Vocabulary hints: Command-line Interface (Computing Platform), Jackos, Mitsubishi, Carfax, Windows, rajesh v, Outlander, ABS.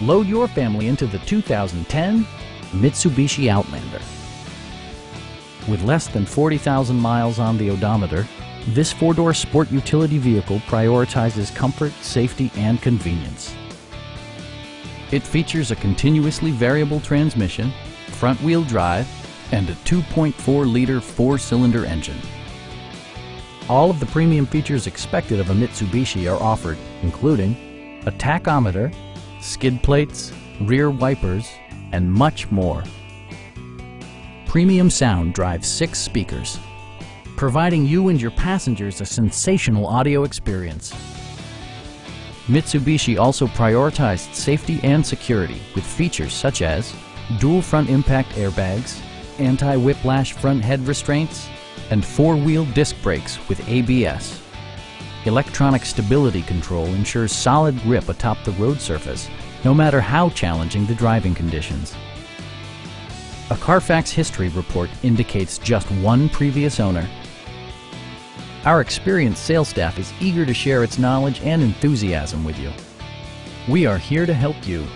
Load your family into the 2010 Mitsubishi Outlander. With less than 40,000 miles on the odometer, this four-door sport utility vehicle prioritizes comfort, safety, and convenience. It features a continuously variable transmission, front-wheel drive, and a 2.4-liter four-cylinder engine. All of the premium features expected of a Mitsubishi are offered, including a tachometer, skid plates, rear wipers, and much more. Premium sound drives 6 speakers, providing you and your passengers a sensational audio experience. Mitsubishi also prioritized safety and security with features such as dual front impact airbags, anti-whiplash front head restraints, and four-wheel disc brakes with ABS. Electronic stability control ensures solid grip atop the road surface, no matter how challenging the driving conditions. A Carfax history report indicates just one previous owner. Our experienced sales staff is eager to share its knowledge and enthusiasm with you. We are here to help you.